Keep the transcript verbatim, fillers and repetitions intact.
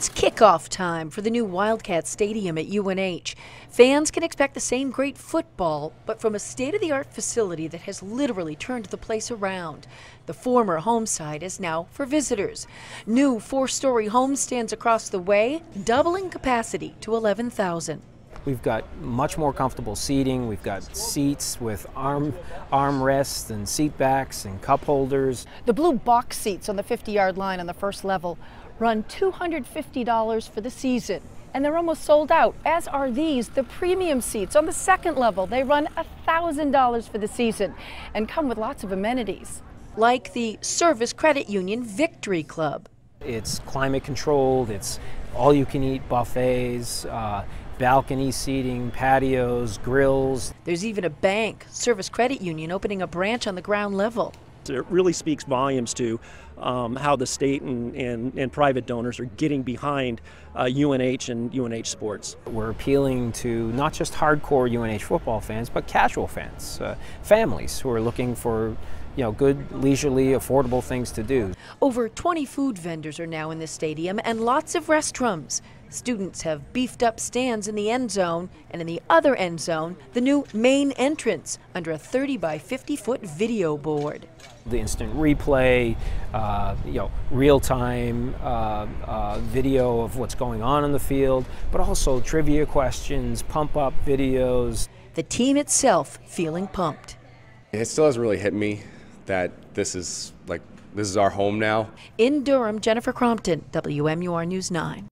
it's kickoff time for the new Wildcat Stadium at U N H. Fans can expect the same great football, but from a state-of-the-art facility that has literally turned the place around. The former home side is now for visitors. New four-story home stands across the way, doubling capacity to eleven thousand. We've got much more comfortable seating. We've got seats with arm armrests and seat backs and cup holders. The blue box seats on the fifty-yard line on the first level run two hundred fifty dollars for the season, and they're almost sold out, as are these, the premium seats on the second level. They run one thousand dollars for the season and come with lots of amenities. Like the Service Credit Union Victory Club. It's climate controlled, it's all-you-can-eat buffets, uh, balcony seating, patios, grills. There's even a bank, Service Credit Union, opening a branch on the ground level. It really speaks volumes to um, how the state and, and, and private donors are getting behind uh, U N H and U N H sports. We're appealing to not just hardcore U N H football fans, but casual fans, uh, families who are looking for you know, good, leisurely, affordable things to do. Over twenty food vendors are now in the stadium and lots of restrooms. Students have beefed up stands in the end zone, and in the other end zone, the new main entrance under a thirty by fifty foot video board. The instant replay, uh, you know, real-time uh, uh, video of what's going on in the field, but also trivia questions, pump-up videos. The team itself feeling pumped. It still hasn't really hit me that this is like this is our home now. In Durham, Jennifer Crompton, W M U R News nine.